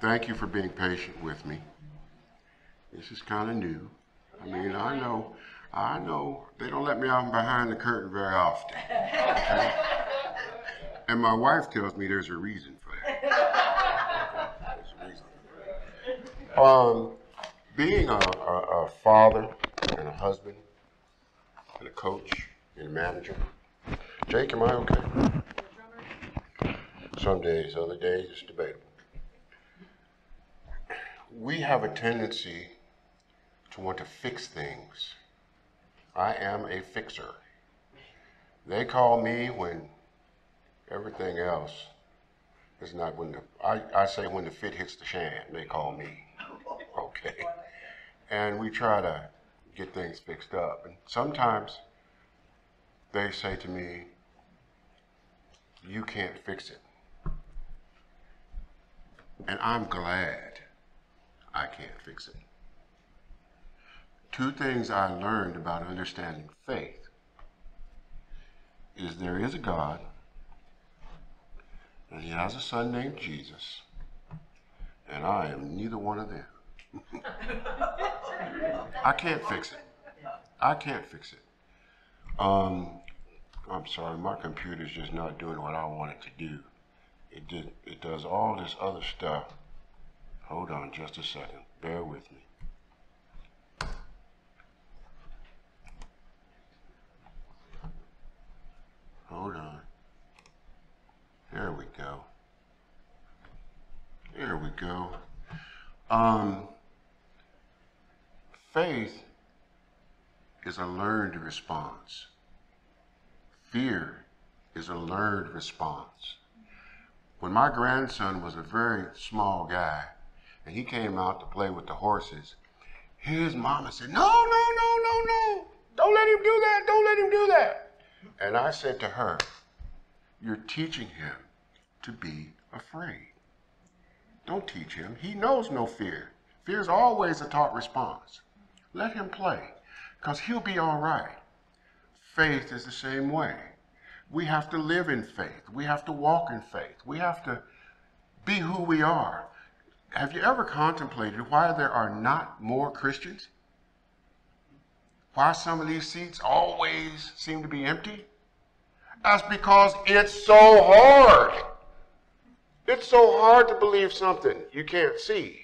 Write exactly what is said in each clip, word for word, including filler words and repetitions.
Thank you for being patient with me. This is kind of new. I mean, I know, I know they don't let me out behind the curtain very often. Okay? And my wife tells me there's a reason for that. There's a reason for that. Um, being a, a, a father and a husband and a coach and a manager. Jake, am I okay? Some days, other days, it's debatable. We have a tendency to want to fix things. I am a fixer. They call me when everything else is not when the, I, I say when the fit hits the shan, they call me. Okay. And we try to get things fixed up. And sometimes they say to me, you can't fix it. And I'm glad I can't fix it. Two things I learned about understanding faith is there is a God, and he has a son named Jesus, and I am neither one of them. I can't fix it. I can't fix it. Um, I'm sorry, my computer's just not doing what I want it to do. It did, it does all this other stuff. Hold on just a second. Bear with me. Hold on. There we go. There we go. Um, faith is a learned response. Fear is a learned response. When my grandson was a very small guy, and he came out to play with the horses, his mama said, no, no, no, no, no. Don't let him do that. Don't let him do that. And I said to her, you're teaching him to be afraid. Don't teach him. He knows no fear. Fear is always a taught response. Let him play, because he'll be all right. Faith is the same way. We have to live in faith. We have to walk in faith. We have to be who we are. Have you ever contemplated why there are not more Christians? Why some of these seats always seem to be empty? That's because it's so hard. It's so hard to believe something you can't see.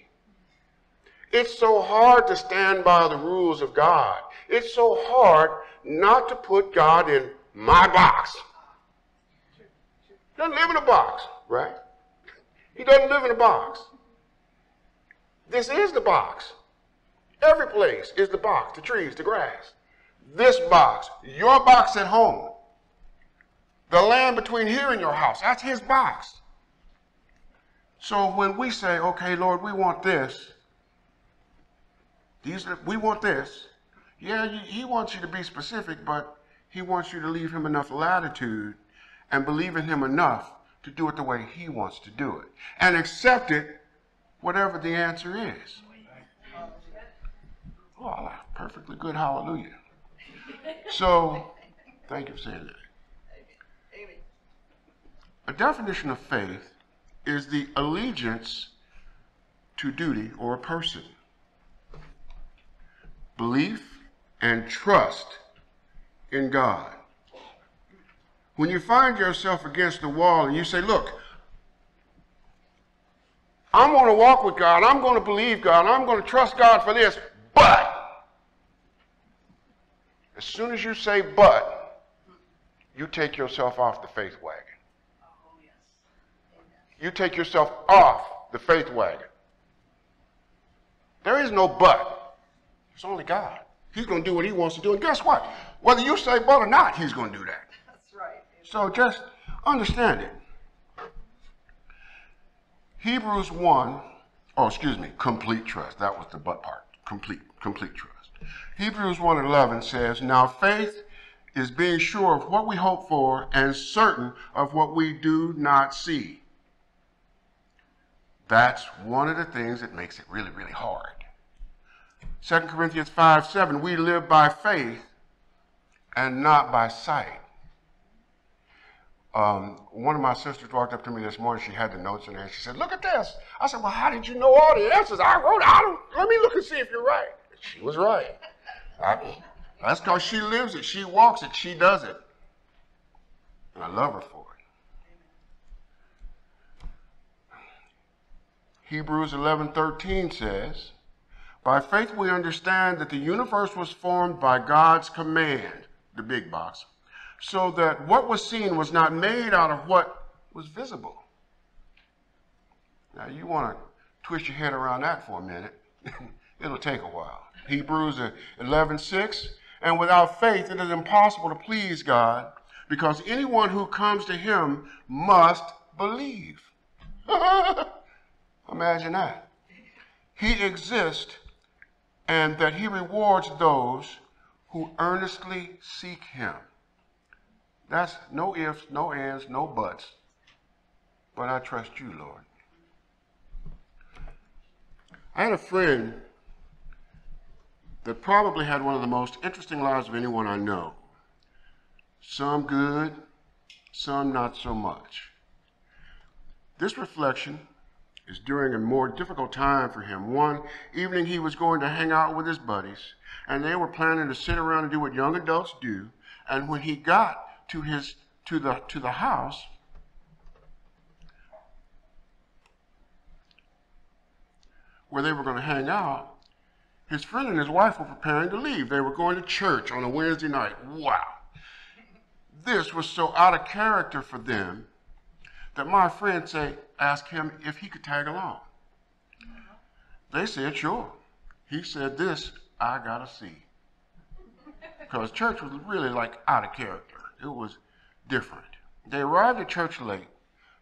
It's so hard to stand by the rules of God. It's so hard not to put God in my box. He doesn't live in a box, right? He doesn't live in a box. This is the box. Every place is the box, the trees, the grass. This box, your box at home, the land between here and your house, that's his box. So when we say, okay, Lord, we want this, these, we want this, yeah, he wants you to be specific, but he wants you to leave him enough latitude and believe in him enough to do it the way he wants to do it and accept it, whatever the answer is. Oh, I like perfectly good hallelujah. So, thank you for saying that. A definition of faith is the allegiance to duty or a person. Belief and trust in God. When you find yourself against the wall and you say, look, I'm going to walk with God, I'm going to believe God, I'm going to trust God for this, but, as soon as you say but, you take yourself off the faith wagon. You take yourself off the faith wagon. There is no but. It's only God. He's going to do what he wants to do, and guess what? Whether you say but or not, he's going to do that. That's right. So just understand it. Hebrews one, oh, excuse me, complete trust. That was the but part. Complete, complete trust. Hebrews one eleven says, now faith is being sure of what we hope for and certain of what we do not see. That's one of the things that makes it really, really hard. Second Corinthians five seven, we live by faith and not by sight. Um, one of my sisters walked up to me this morning. She had the notes in there. She said, "Look at this." I said, "Well, how did you know all the answers? I wrote I don't, let me look and see if you're right." She was right. I mean, that's because she lives it. She walks it. She does it. And I love her for it. Hebrews eleven thirteen says, "By faith we understand that the universe was formed by God's command," the big box, "so that what was seen was not made out of what was visible." Now you want to twist your head around that for a minute. It'll take a while. Hebrews eleven six, "And without faith it is impossible to please God, because anyone who comes to him must believe." Imagine that. "He exists and that he rewards those who earnestly seek him." That's no ifs, no ands, no buts. But I trust you, Lord. I had a friend that probably had one of the most interesting lives of anyone I know. Some good, some not so much. This reflection is during a more difficult time for him. One evening he was going to hang out with his buddies, and they were planning to sit around and do what young adults do. And when he got to his to the to the house, where they were going to hang out, his friend and his wife were preparing to leave. They were going to church on a Wednesday night. Wow. This was so out of character for them that my friend say, asked him if he could tag along. They said, "Sure." He said, "This I gotta see." Because church was really like out of character. It was different. They arrived at church late.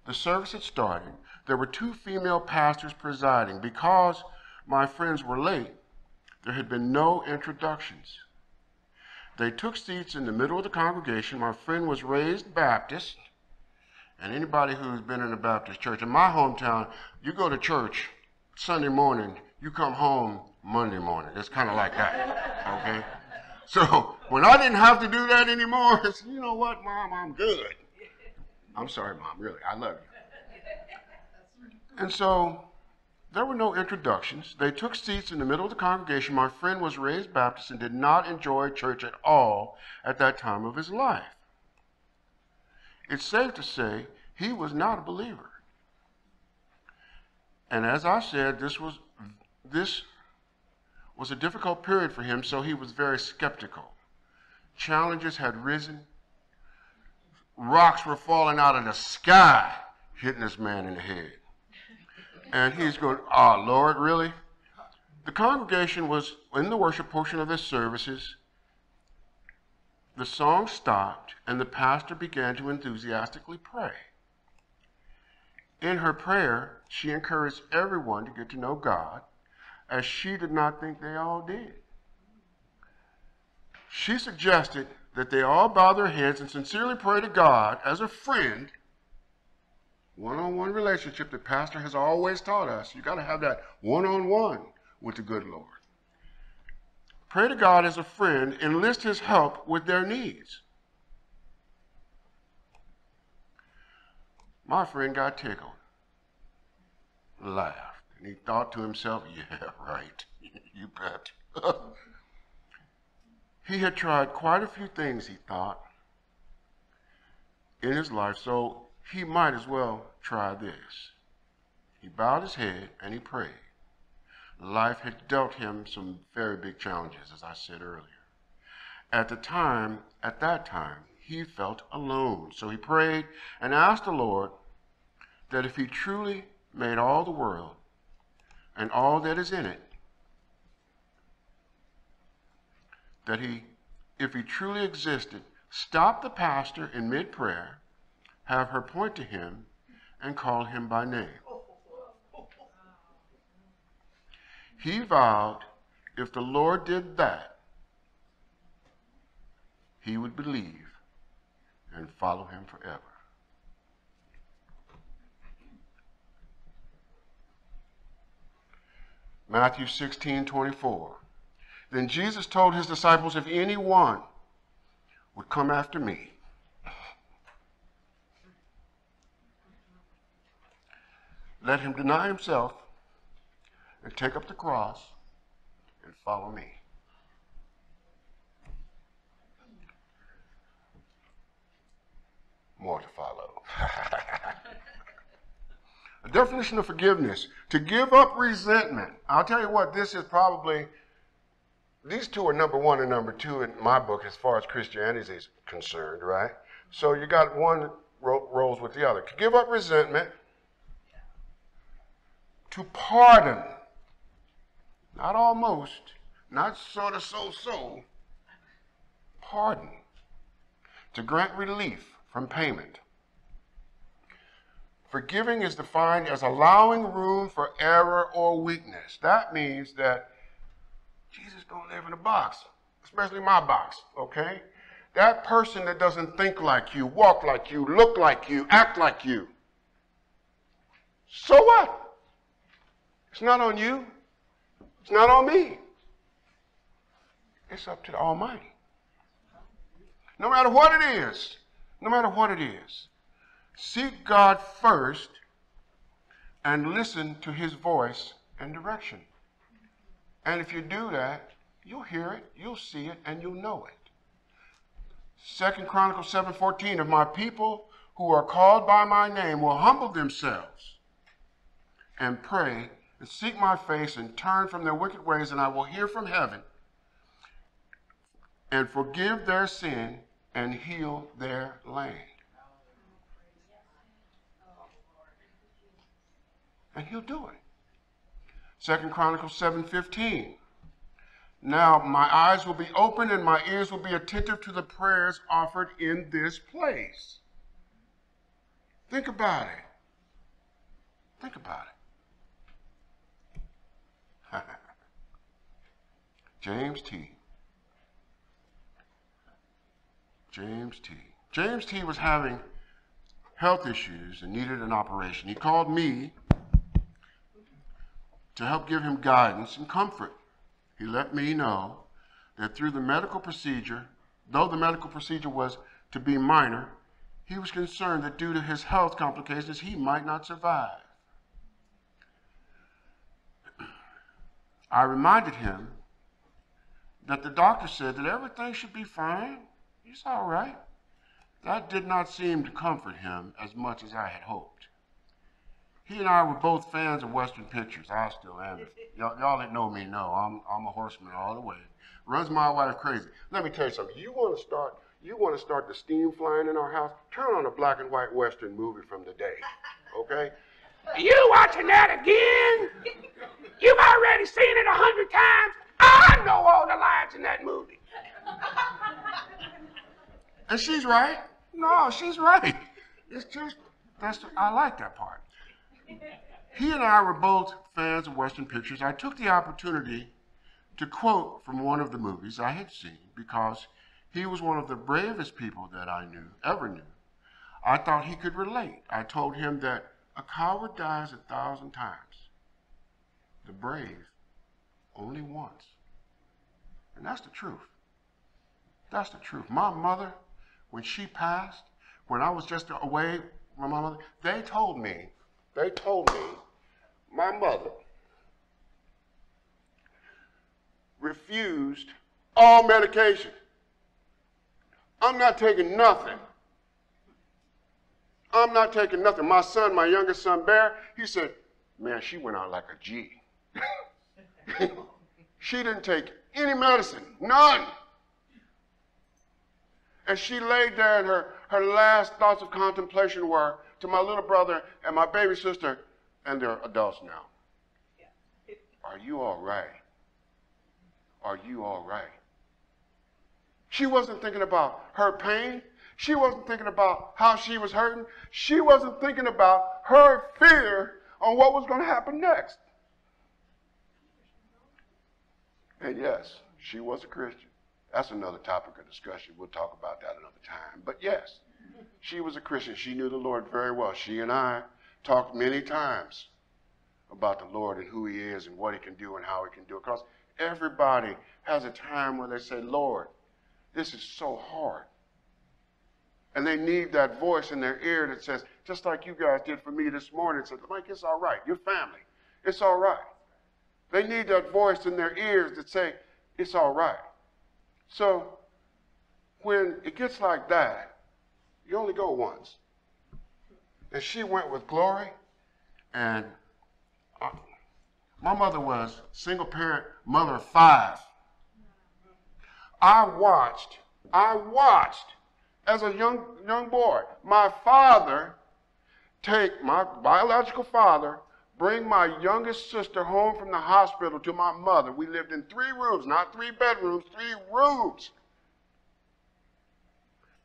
The service had started. There were two female pastors presiding. Because my friends were late, there had been no introductions. They took seats in the middle of the congregation. My friend was raised Baptist, and anybody who's been in a Baptist church, in my hometown, you go to church Sunday morning, you come home Monday morning. It's kind of like that, okay? So when I didn't have to do that anymore, I said, "You know what, Mom, I'm good. I'm sorry, Mom, really, I love you." And so there were no introductions. They took seats in the middle of the congregation. My friend was raised Baptist and did not enjoy church at all at that time of his life. It's safe to say he was not a believer. And as I said, this was this was a difficult period for him, so he was very skeptical. Challenges had risen. Rocks were falling out of the sky, hitting this man in the head. And he's going, "Oh, Lord, really?" The congregation was in the worship portion of their services. The song stopped, and the pastor began to enthusiastically pray. In her prayer, she encouraged everyone to get to know God, as she did not think they all did. She suggested that they all bow their heads and sincerely pray to God as a friend, one-on-one relationship that Pastor has always taught us. You got to have that one-on-one with the good Lord. Pray to God as a friend, enlist his help with their needs. My friend got tickled, laughed. And he thought to himself, "Yeah, right, you bet." He had tried quite a few things, he thought, in his life, so he might as well try this. He bowed his head and he prayed. Life had dealt him some very big challenges, as I said earlier. At the time, at that time, he felt alone. So he prayed and asked the Lord that if he truly made all the world, and all that is in it, that he, if he truly existed, stop the pastor in mid-prayer, have her point to him, and call him by name. He vowed if the Lord did that, he would believe and follow him forever. Matthew sixteen twenty-four. Then Jesus told his disciples, "If anyone would come after me, Let him deny himself and take up the cross and follow me. More to follow. The definition of forgiveness, to give up resentment. I'll tell you what, this is probably, these two are number one and number two in my book as far as Christianity is concerned, right? So you got one ro- rolls with the other. To give up resentment, to pardon, not almost, not sort of so-so, pardon, to grant relief from payment. Forgiving is defined as allowing room for error or weakness. That means that Jesus don't live in a box, especially my box, okay? That person that doesn't think like you, walk like you, look like you, act like you. So what? It's not on you. It's not on me. It's up to the Almighty. No matter what it is, no matter what it is, seek God first and listen to his voice and direction. And if you do that, you'll hear it, you'll see it, and you'll know it. Second Chronicles seven fourteen, if my people who are called by my name will humble themselves and pray and seek my face and turn from their wicked ways, and I will hear from heaven and forgive their sin and heal their land. And he'll do it. Second Chronicles seven fifteen. Now my eyes will be open and my ears will be attentive to the prayers offered in this place. Think about it. Think about it. James T. James T. James T. was having health issues and needed an operation. He called me to help give him guidance and comfort. He let me know that through the medical procedure, though the medical procedure was to be minor, he was concerned that due to his health complications, he might not survive. I reminded him that the doctor said that everything should be fine. He's all right. That did not seem to comfort him as much as I had hoped. He and I were both fans of Western pictures. I still am. Y'all, y'all that know me know I'm, I'm a horseman all the way. Runs my wife crazy. Let me tell you something. You want to start? You want to start the steam flying in our house? Turn on a black and white Western movie from the day. Okay? Are you watching that again? You've already seen it a hundred times. I know all the lines in that movie. And she's right. No, she's right. It's just that's I like that part. He and I were both fans of Western pictures. I took the opportunity to quote from one of the movies I had seen because he was one of the bravest people that I knew, ever knew. I thought he could relate. I told him that a coward dies a thousand times. The brave only once. And that's the truth. That's the truth. My mother, when she passed, when I was just away from my mother, they told me They told me my mother refused all medication. I'm not taking nothing. I'm not taking nothing. My son, my youngest son, Bear, he said, man, she went out like a G. She didn't take any medicine, none. And she laid there and her, her last thoughts of contemplation were, to my little brother and my baby sister, and they're adults now. Yeah. Are you all right? Are you all right? She wasn't thinking about her pain. She wasn't thinking about how she was hurting. She wasn't thinking about her fear on what was going to happen next. And yes, she was a Christian. That's another topic of discussion. We'll talk about that another time. But yes, she was a Christian. She knew the Lord very well. She and I talked many times about the Lord and who he is and what he can do and how he can do it. Because everybody has a time where they say, Lord, this is so hard. And they need that voice in their ear that says, just like you guys did for me this morning and said, Mike, it's all right. Your family, it's all right. They need that voice in their ears that say, it's all right. So when it gets like that, you only go once. And she went with Glory, and uh, my mother was single parent, mother of five. I watched, I watched as a young, young boy, my father take, my biological father, bring my youngest sister home from the hospital to my mother. We lived in three rooms, not three bedrooms, three rooms.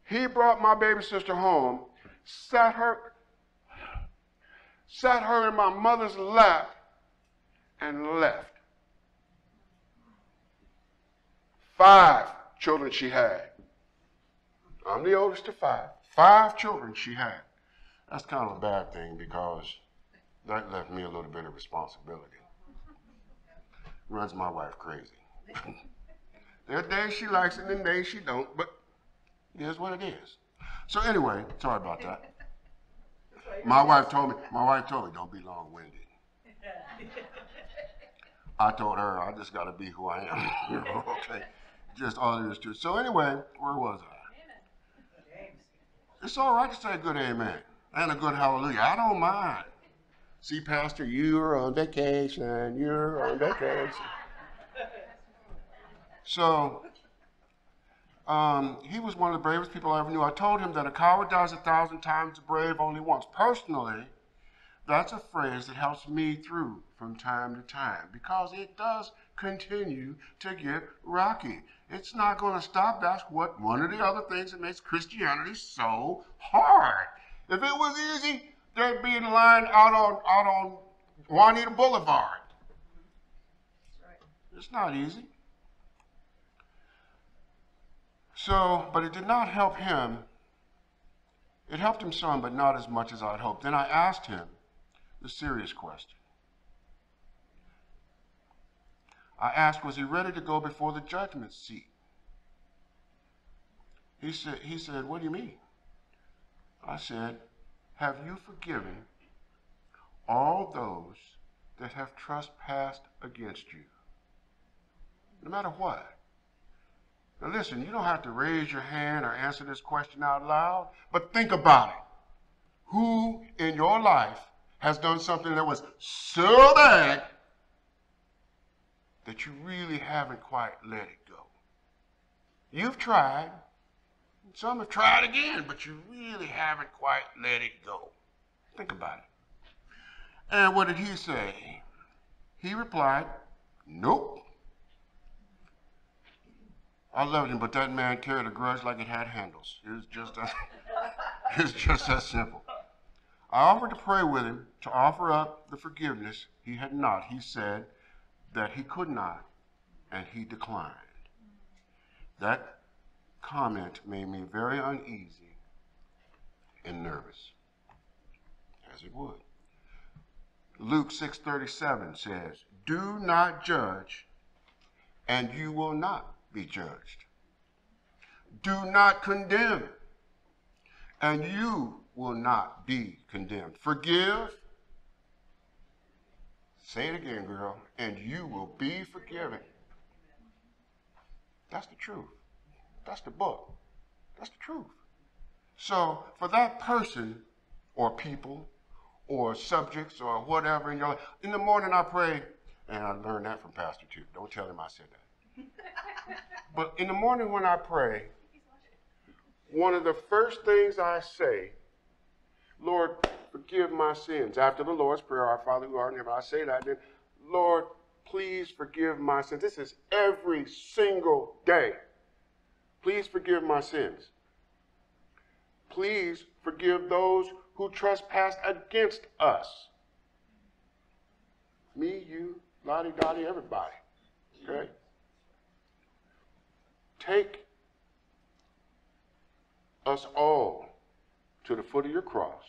He brought my baby sister home, sat her, sat her in my mother's lap, and left. Five children she had. I'm the oldest of five. Five children she had. That's kind of a bad thing because that left me a little bit of responsibility. Runs my wife crazy. There are days she likes it and days she don't, but it is what it is. So anyway, sorry about that. My wife told me, my wife told me, don't be long-winded. I told her, I just got to be who I am. Okay, just all there is to it. So anyway, where was I? It's all right to say a good amen and a good hallelujah. I don't mind. See, Pastor, you're on vacation. You're on vacation. So um, he was one of the bravest people I ever knew. I told him that a coward dies a thousand times, brave only once. Personally, that's a phrase that helps me through from time to time because it does continue to get rocky. It's not going to stop. That's what one of the other things that makes Christianity so hard. If it was easy, they'd be in line out on, out on Juanita Boulevard. Right. It's not easy. So, but it did not help him. It helped him some, but not as much as I'd hoped. Then I asked him the serious question. I asked, was he ready to go before the judgment seat? He said, he said, what do you mean? I said, have you forgiven all those that have trespassed against you? No matter what. Now listen, you don't have to raise your hand or answer this question out loud, but think about it. Who in your life has done something that was so bad that you really haven't quite let it go? You've tried. Some have tried again, but you really haven't quite let it go. Think about it. And what did he say? He replied, nope. I loved him, but that man carried a grudge like it had handles. It was just that, it was just that simple. I offered to pray with him to offer up the forgiveness he had not. He said that he could not, and he declined. That comment made me very uneasy and nervous, as it would. Luke six thirty-seven says, do not judge, and you will not be judged. Do not condemn, and you will not be condemned. Forgive, say it again, girl, and you will be forgiven. That's the truth. That's the book. That's the truth. So for that person or people or subjects or whatever in your life, in the morning I pray, and I learned that from Pastor Tube. Don't tell him I said that. But in the morning when I pray, one of the first things I say, Lord, forgive my sins. After the Lord's Prayer, our Father who art in heaven, I say that then, Lord, please forgive my sins. This is every single day. Please forgive my sins. Please forgive those who trespass against us. Me, you, Lottie, Dottie, everybody. Okay? Take us all to the foot of your cross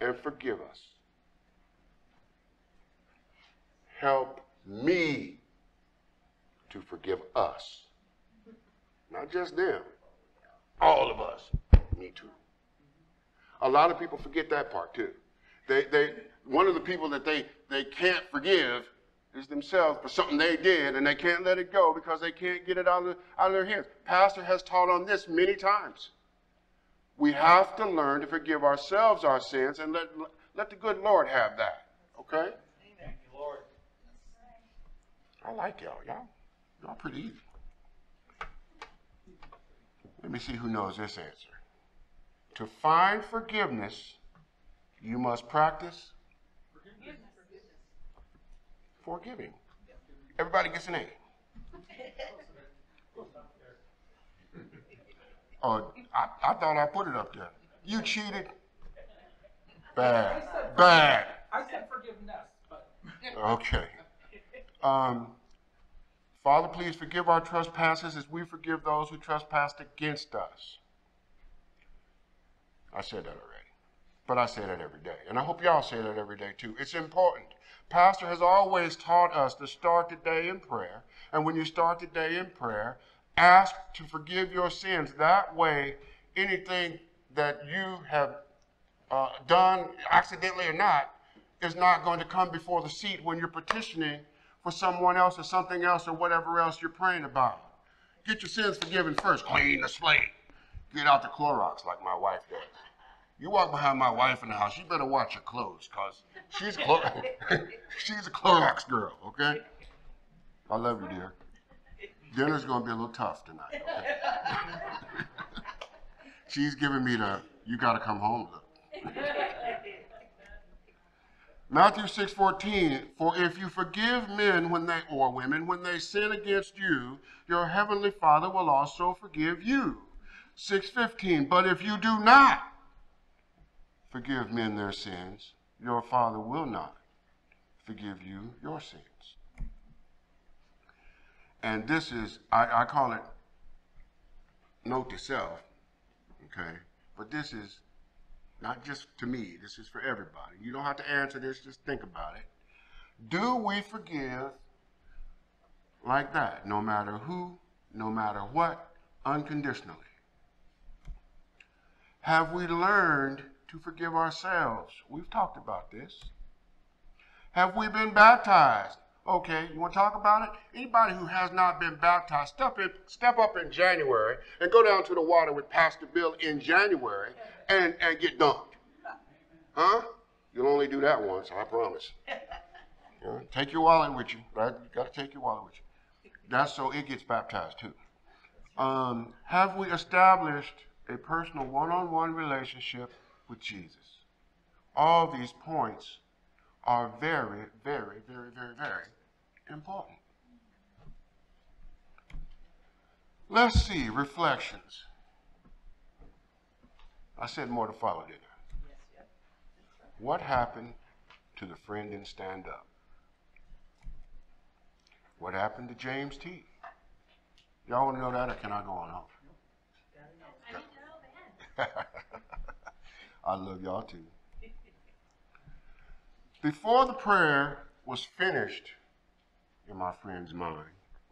and forgive us. Help me to forgive us. Not just them, all of us, me too. A lot of people forget that part too. They, they, one of the people that they, they can't forgive is themselves for something they did, and they can't let it go because they can't get it out of, out of their hands. Pastor has taught on this many times. We have to learn to forgive ourselves our sins and let, let the good Lord have that. Okay? Thank you, Lord. I like y'all. Y'all, y'all pretty easy. Let me see who knows this answer. To find forgiveness, you must practice forgiveness. Forgiving. Everybody gets an A. Oh, I, I thought I put it up there. You cheated. Bad. Bad. I said forgiveness. But. Okay. Um, Father, please forgive our trespasses as we forgive those who trespass against us. I said that already, but I say that every day, and I hope y'all say that every day too. It's important. Pastor has always taught us to start the day in prayer, and when you start the day in prayer, ask to forgive your sins. That way, anything that you have uh, done, accidentally or not, is not going to come before the seat when you're petitioning for someone else or something else or whatever else you're praying about. Get your sins forgiven first. Clean the slate. Get out the Clorox like my wife does. You walk behind my wife in the house, you better watch your clothes, because she's, she's a Clorox girl, okay? I love you, dear. Dinner's going to be a little tough tonight, okay? She's giving me the, you got to come home look. Matthew six fourteen, for if you forgive men when they, or women when they sin against you, your heavenly Father will also forgive you. six fifteen, but if you do not forgive men their sins, your Father will not forgive you your sins. And this is, I, I call it note to self, okay? But this is not just to me, this is for everybody. You don't have to answer this, just think about it. Do we forgive like that, no matter who, no matter what, unconditionally? Have we learned to forgive ourselves? We've talked about this. Have we been baptized? Okay, you want to talk about it? Anybody who has not been baptized, step, in, step up in January and go down to the water with Pastor Bill in January and, and get dunked. Huh? You'll only do that once, I promise. Yeah, take your wallet with you, right? You got to take your wallet with you. That's so it gets baptized too. Um, have we established a personal one-on-one relationship with Jesus? All these points are very, very, very, very, very important. Let's see, reflections. I said more to follow, didn't I? What happened to the friend in Stand Up? What happened to James T? Y'all want to know that, or can I go on home? I love y'all too. Before the prayer was finished in my friend's mind,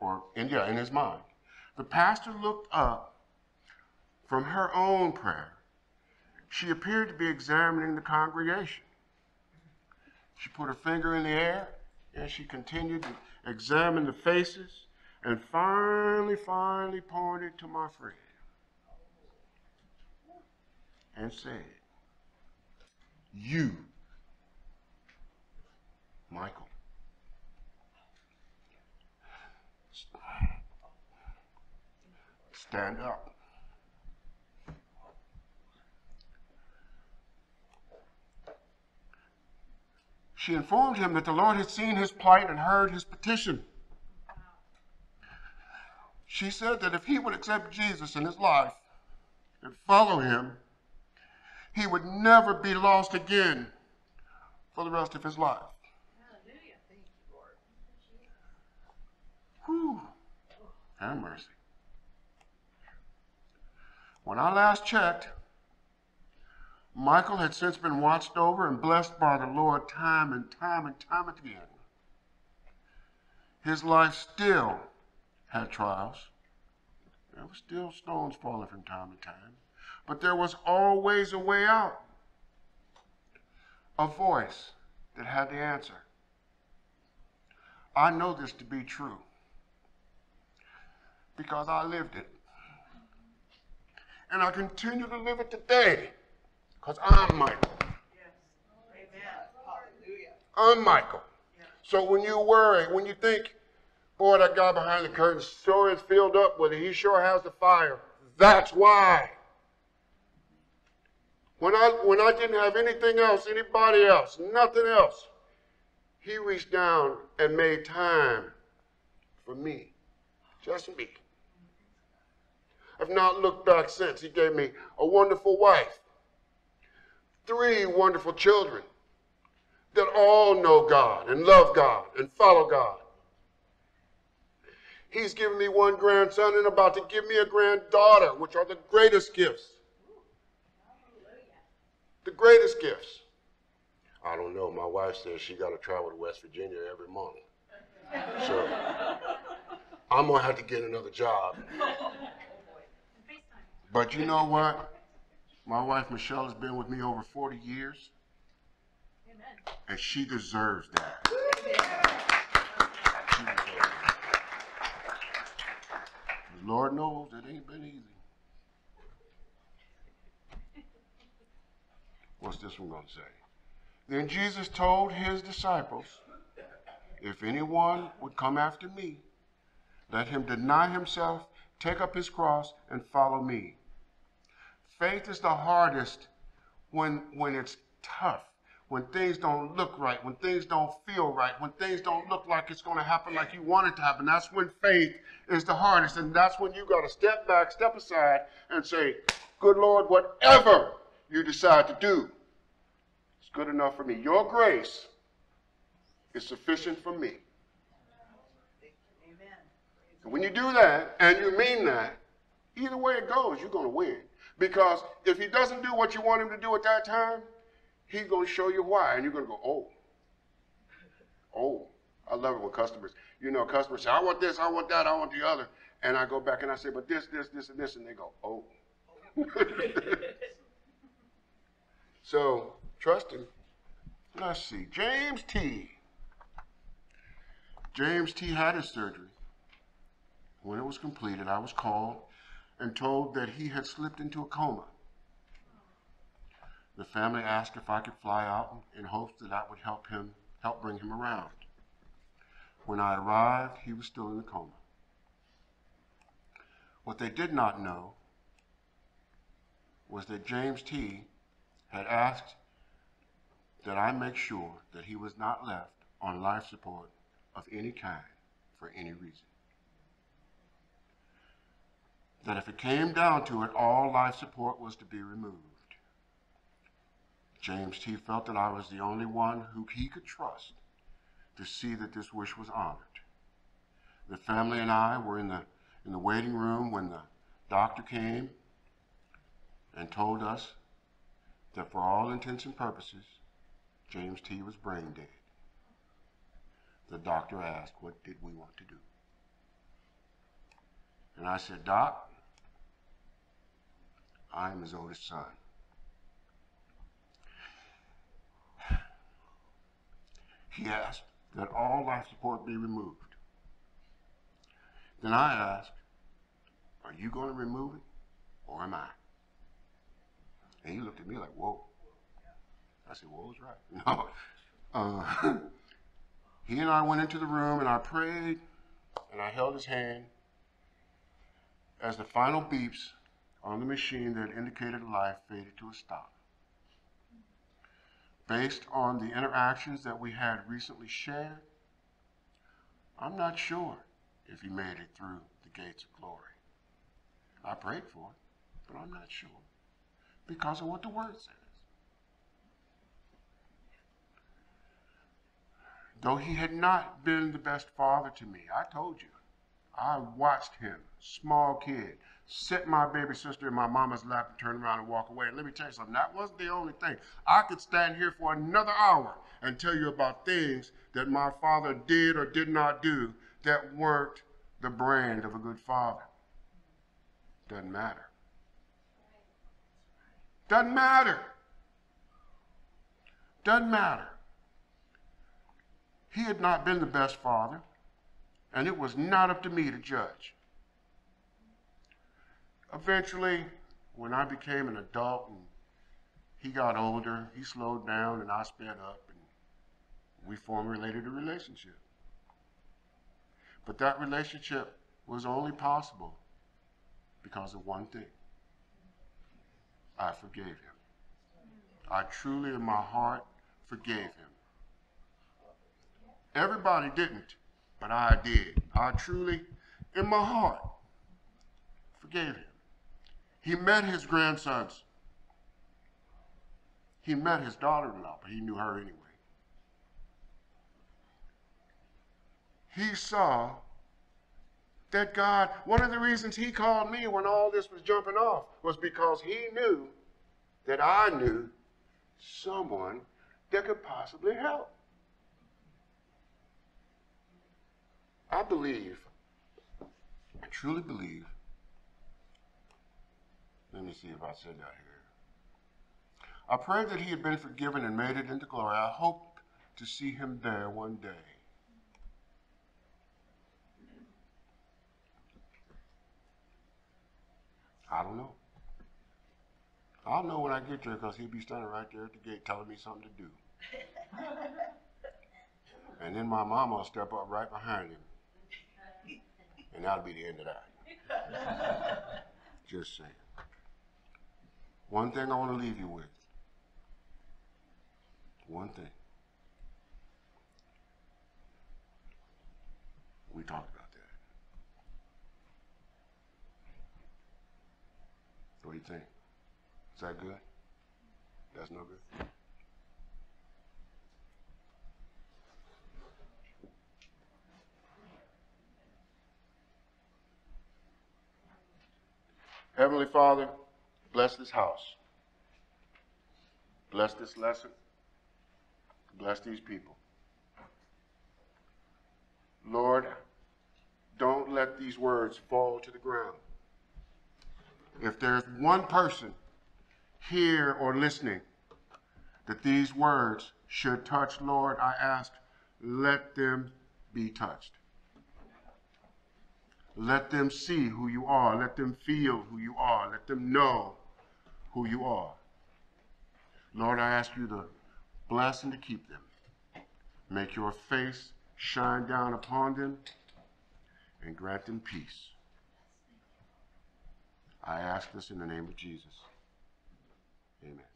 or in, yeah, in his mind, the pastor looked up from her own prayer. She appeared to be examining the congregation. She put her finger in the air, and she continued to examine the faces, and finally, finally pointed to my friend and said, "You, Michael, stand up." She informed him that the Lord had seen his plight and heard his petition. She said that if he would accept Jesus in his life and follow him, he would never be lost again for the rest of his life. Hallelujah. Thank you, Lord. Whew. Have mercy. When I last checked, Michael had since been watched over and blessed by the Lord time and time and time again. His life still had trials. There were still stones falling from time to time. But there was always a way out. a voice that had the answer. I know this to be true because I lived it. And I continue to live it today because I'm Michael. Yes. Amen. Hallelujah. I'm Michael. Yes. So when you worry, when you think, boy, that guy behind the curtain sure is filled up with it. He sure has the fire. That's why. When I, when I didn't have anything else, anybody else, nothing else, he reached down and made time for me. Just me. I've not looked back since. He gave me a wonderful wife, three wonderful children that all know God and love God and follow God. He's given me one grandson and about to give me a granddaughter, which are the greatest gifts. The greatest gifts. I don't know. My wife says she got to travel to West Virginia every morning. So I'm going to have to get another job. But you know what? My wife, Michelle, has been with me over forty years. Amen. And she deserves that. She deserves that. The Lord knows it ain't been easy. What's this one going to say? Then Jesus told his disciples, if anyone would come after me, let him deny himself, take up his cross, and follow me. Faith is the hardest when, when it's tough, when things don't look right, when things don't feel right, when things don't look like it's going to happen like you want it to happen. That's when faith is the hardest, and that's when you got to step back, step aside, and say, good Lord, whatever you decide to do, it's good enough for me. Your grace is sufficient for me. Amen. And when you do that, and you mean that, either way it goes, you're going to win. Because if he doesn't do what you want him to do at that time, he's going to show you why. And you're going to go, oh, oh, I love it with customers. You know, customers say, I want this, I want that, I want the other. And I go back and I say, but this, this, this, and this. And they go, oh. So, trust him. Let's see. James T. James T. had his surgery. When it was completed, I was called and told that he had slipped into a coma. The family asked if I could fly out in hopes that I would help him, help bring him around. When I arrived, he was still in the coma. What they did not know was that James T. had asked that I make sure that he was not left on life support of any kind for any reason. That if it came down to it, all life support was to be removed. James T. felt that I was the only one who he could trust to see that this wish was honored. The family and I were in the, in the waiting room when the doctor came and told us that for all intents and purposes, James T. was brain dead. The doctor asked, what did we want to do? And I said, Doc, I am his oldest son. He asked that all life support be removed. Then I asked, are you going to remove it or am I? And he looked at me like, whoa. I said, whoa, it's right. No. Uh, he and I went into the room and I prayed and I held his hand as the final beeps on the machine that indicated life faded to a stop. Based on the interactions that we had recently shared, I'm not sure if he made it through the gates of glory. I prayed for it, but I'm not sure because of what the word says. Though he had not been the best father to me, I told you, I watched him, small kid, sit my baby sister in my mama's lap and turn around and walk away. And let me tell you something, that wasn't the only thing. I could stand here for another hour and tell you about things that my father did or did not do that weren't the brand of a good father. Doesn't matter. Doesn't matter. Doesn't matter. He had not been the best father, and it was not up to me to judge. Eventually, when I became an adult and he got older, he slowed down and I sped up, and we formulated a relationship. But that relationship was only possible because of one thing. I forgave him. I truly, in my heart, forgave him. Everybody didn't, but I did. I truly, in my heart, forgave him. He met his grandsons. He met his daughter-in-law, but he knew her anyway. He saw that God, one of the reasons he called me when all this was jumping off was because he knew that I knew someone that could possibly help. I believe, I truly believe, let me see if I said that here. I prayed that he had been forgiven and made it into glory. I hoped to see him there one day. I don't know. I'll know when I get there because he'll be standing right there at the gate telling me something to do. And then my mama will step up right behind him. And that'll be the end of that. Just saying. One thing I want to leave you with. One thing. We talked about that. What do you think? Is that good? That's no good? Heavenly Father, bless this house. Bless this lesson. Bless these people. Lord, don't let these words fall to the ground. If there's one person here or listening that these words should touch, Lord, I ask, let them be touched. Let them see who you are. Let them feel who you are. Let them know who you are. Lord, I ask you to bless and to keep them. Make your face shine down upon them and grant them peace. I ask this in the name of Jesus. Amen.